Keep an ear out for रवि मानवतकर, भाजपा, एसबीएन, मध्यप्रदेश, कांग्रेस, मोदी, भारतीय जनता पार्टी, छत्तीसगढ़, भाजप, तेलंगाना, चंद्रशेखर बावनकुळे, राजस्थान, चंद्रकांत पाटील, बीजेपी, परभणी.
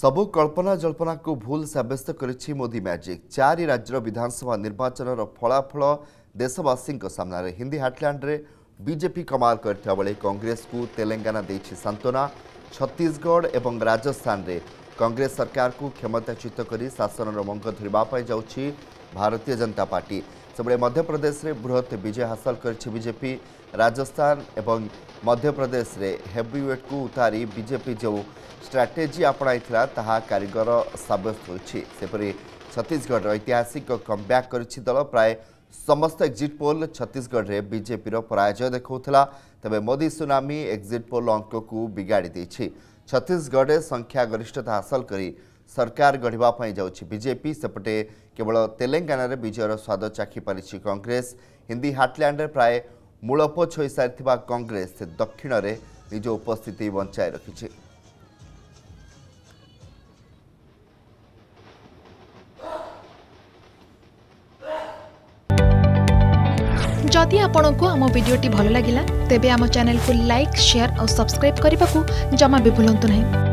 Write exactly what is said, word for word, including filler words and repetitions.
सबु कल्पना जल्पना को भूल सब्यस्त करिछि मोदी मैजिक। चारि राज्यर विधानसभा निर्वाचन फलाफल देशवासी सामने हिंदी हाटलैंड रे बीजेपी कमाल करता बेले कांग्रेस को तेलंगाना देछि सांत्वना। छत्तीसगढ़ एवं राजस्थान रे कांग्रेस सरकार को क्षमताच्युत करी शासन रंग धरवाई जाउछि भारतीय जनता पार्टी। सबले मध्यप्रदेश रे बृहत विजय हासिल करिछि बीजेपी। राजस्थान एवं मध्यप्रदेश रे हेवीवेट को उतारी बीजेपी जो स्ट्राटेजी अपणाइथिला ताहा कारीगर साबित होछि। सेपरि छत्तीसगढ़ ऐतिहासिक कमबैक करिछि दल। प्राय समस्त एक्जिट पोल छत्तीसगढ़ रे बीजेपी रो पराजय देखाउथिला, तबे मोदी सुनामी एक्जिट पोल अंक को बिगाड़ी देछि। छत्तीसगढ़ रे संख्या गरिष्ठता हासिल करी सरकार गढ़वा पाई जाउछि बीजेपी। सेपटे केवल तेलंगाना रे विजयर स्वाद चाखी पारिछि कांग्रेस। हिंदी हाटलैंड रे प्राय मूलपोछ होई सारिथिबा कांग्रेस से दक्षिण रे निज उपस्थिति बंचाई रखिछि। जदि आपनको आम वीडियोटी भल लागिला तेबे आम चैनल को लाइक शेयर और सब्सक्राइब करने को जमा भी भूलंतु नहीं।